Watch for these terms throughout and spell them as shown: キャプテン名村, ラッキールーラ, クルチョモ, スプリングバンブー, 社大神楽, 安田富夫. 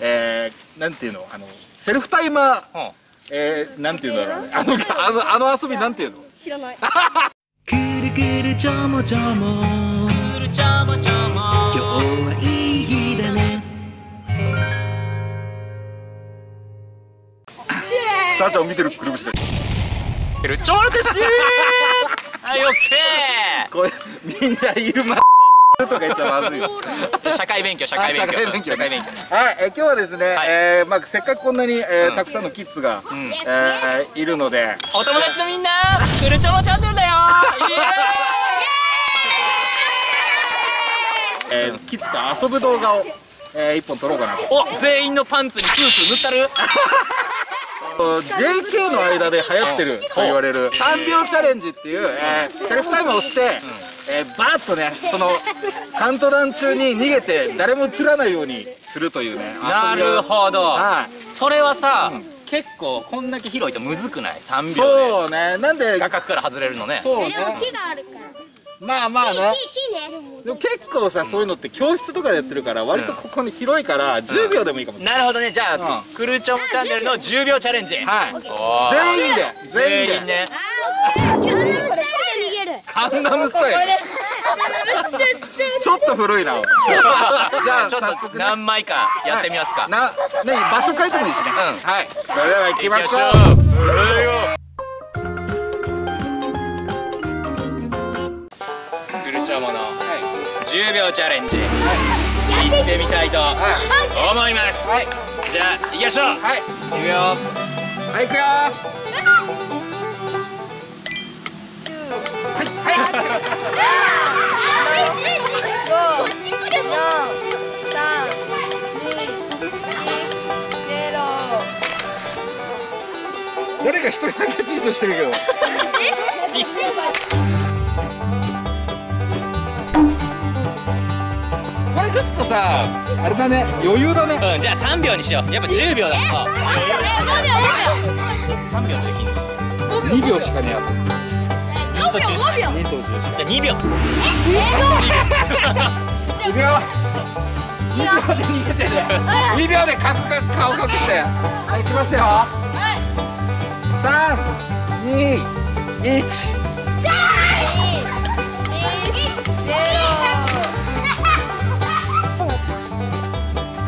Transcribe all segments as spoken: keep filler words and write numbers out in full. えー、なんていうの、あのセルフタイマー、えー、なんていうんだろうね、あのあのあの遊びなんていうの？知らない。くるくるちょもちょも、くるちょもちょも、今日はいい日だね。さあちゃんを見てるくるぶしで。てるちょです。はい、オッケー。これみんないるま。とか言っちゃまずいよ。社会勉強、社会勉強、社会勉強。はい、今日はですね、えまあせっかくこんなにたくさんのキッズがいるので、お友達のみんな、くるちょもチャンネルだよ。えキッズと遊ぶ動画を一本撮ろうかなと。お、全員のパンツにスース塗ったる。ジェーケー の間で流行ってると言われるさんびょうチャレンジっていうセルフタイムをしてバーッとね、そのカウントダウン中に逃げて誰も映らないようにするというね。なるほど。それはさ、結構こんだけ広いとむずくない？ さん 秒で。そうね。なんで画角から外れるのね。そうね。でも木があるから、まあまあね。でも結構さ、そういうのって教室とかでやってるから割とここに広いからじゅうびょうでもいいかもしれない。なるほどね。じゃあくるちょもチャンネルのじゅうびょうチャレンジ。はい、全員で、全員で。カンナムスタイル。ちょっと古いな。じゃあちょっと何枚かやってみますか。な、ね、場所変えてもいいしね。はい、それでは行きましょう。くるちょものじゅうびょうチャレンジ、行ってみたいと思います。じゃあ行きましょう。はい、行くよ。はい、行くよ。誰か一人だけピースしてるけど。ピース。これちょっとさ、あれだね、余裕だね。うん、じゃあさんびょうにしよう。やっぱじゅうびょうだった。さんびょうできる。にびょうしかねえやつ。にとう中止。じゃあにびょう。え？え？そう。にびょう。にびょうで逃げてね。にびょうで顔隠して。はい、いきますよ。さん、に、いち。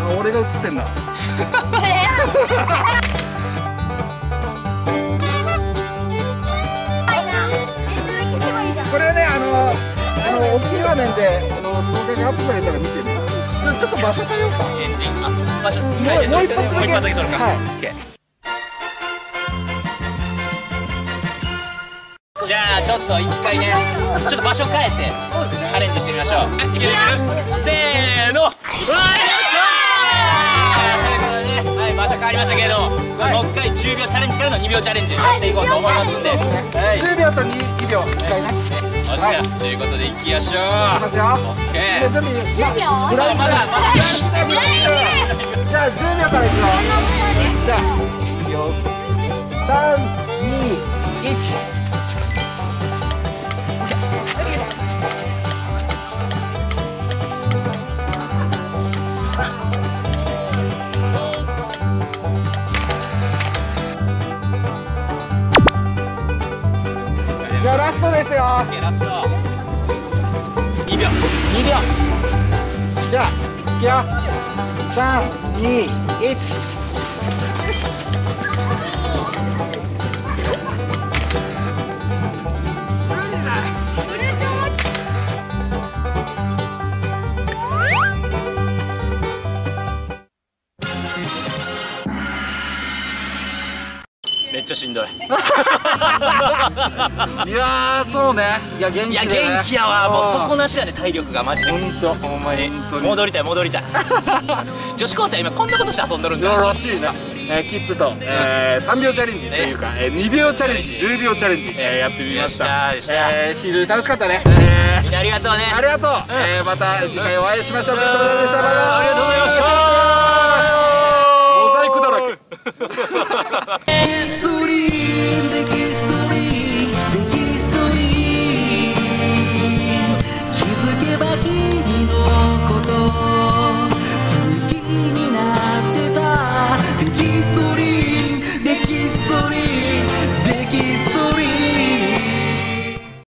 あ、俺が映ってんだ。これね、あのあの大きい画面であの動画にアップされたら見てね。ちょっと場所変えようか。エンディング。あ、場所。もうもう一発だけ。もう一発だけ撮るか。はい。じゃあちょっと一回ね、ちょっと場所変えてチャレンジしてみましょう。いける？せーの。はい、場所変わりましたけれども、もう一回じゅうびょうチャレンジからのにびょうチャレンジやっていこうと思いますんで、じゅうびょうとにびょういっかいね。よっしゃ、ということでいきましょう。いきますよ。オッケー。じゅうびょう。まだまだ。じゃあじゅうびょうからいくよ。じゃあいくよ。さん、に、いち。ラストですよ。ラスト。にびょう。にびょう。じゃあ、いくよ。さん、に、いち。めっちゃしんどい。いやー、そうね。いや元気だね。いや元気やわ。もう底なしやね、体力がマジで。本当、ほんまに戻りたい戻りたい。女子高生今こんなことして遊んでるんだよ。らしいな。キッズとさんびょうチャレンジというかにびょうチャレンジ、じゅうびょうチャレンジやってみました。シール楽しかったね。みんなありがとうね。ありがとう。また次回お会いしましょう。ありがとうございました。